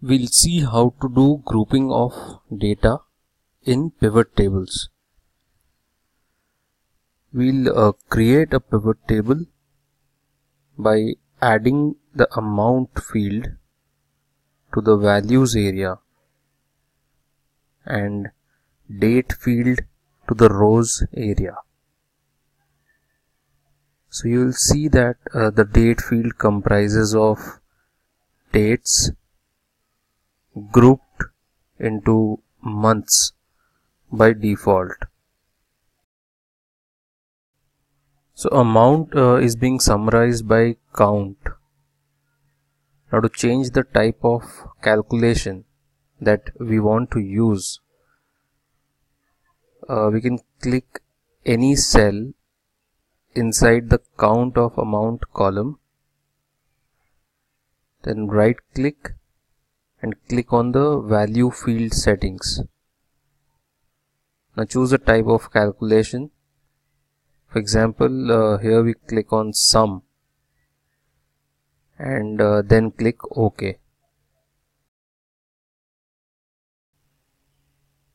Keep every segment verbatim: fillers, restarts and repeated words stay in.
We'll see how to do grouping of data in pivot tables. We'll uh, create a pivot table by adding the amount field to the values area and date field to the rows area. So you will see that uh, the date field comprises of dates grouped into months by default. So amount uh, is being summarized by count. Now to change the type of calculation that we want to use, uh, we can click any cell inside the count of amount column, then right click and click on the value field settings. Now choose a type of calculation. For example, uh, here we click on sum and uh, then click OK.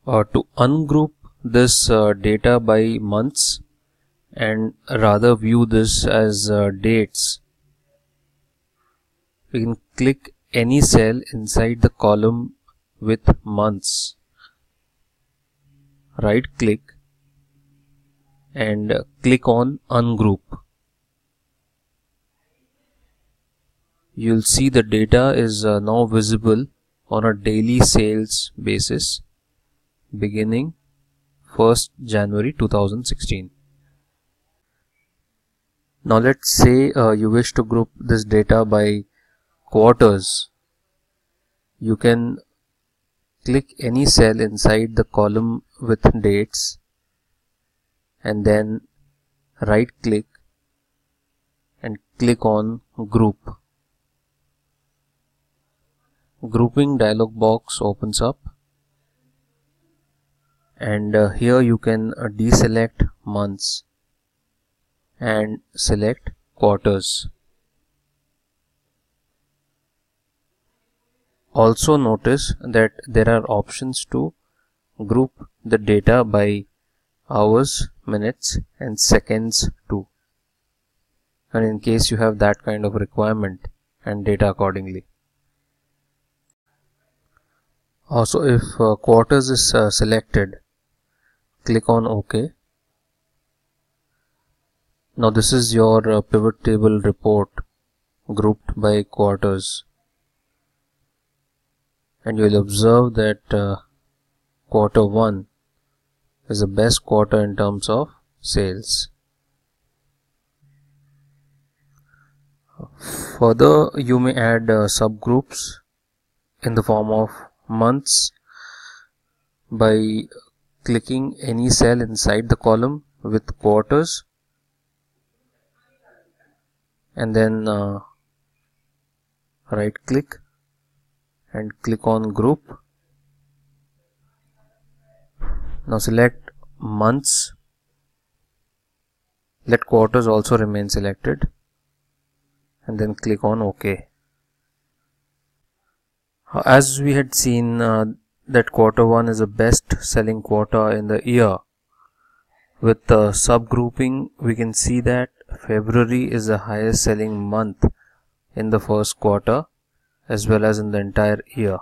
Uh, to ungroup this uh, data by months and rather view this as uh, dates, we can click any cell inside the column with months, right click and click on ungroup. You'll see the data is uh, now visible on a daily sales basis beginning first January two thousand sixteen. Now let's say uh, you wish to group this data by quarters. You can click any cell inside the column with dates and then right click and click on group. Grouping dialog box opens up, and uh, here you can uh, deselect months and select quarters. Also notice that there are options to group the data by hours, minutes and seconds too, and in case you have that kind of requirement and data accordingly. Also, if uh, quarters is uh, selected, click on OK. Now this is your uh, pivot table report grouped by quarters, and you will observe that uh, quarter one is the best quarter in terms of sales. Further, you may add uh, subgroups in the form of months by clicking any cell inside the column with quarters and then uh, right click and click on group. Now select months, let quarters also remain selected and then click on OK. As we had seen uh, that quarter one is the best selling quarter in the year, with uh, subgrouping we can see that February is the highest selling month in the first quarter as well as in the entire year.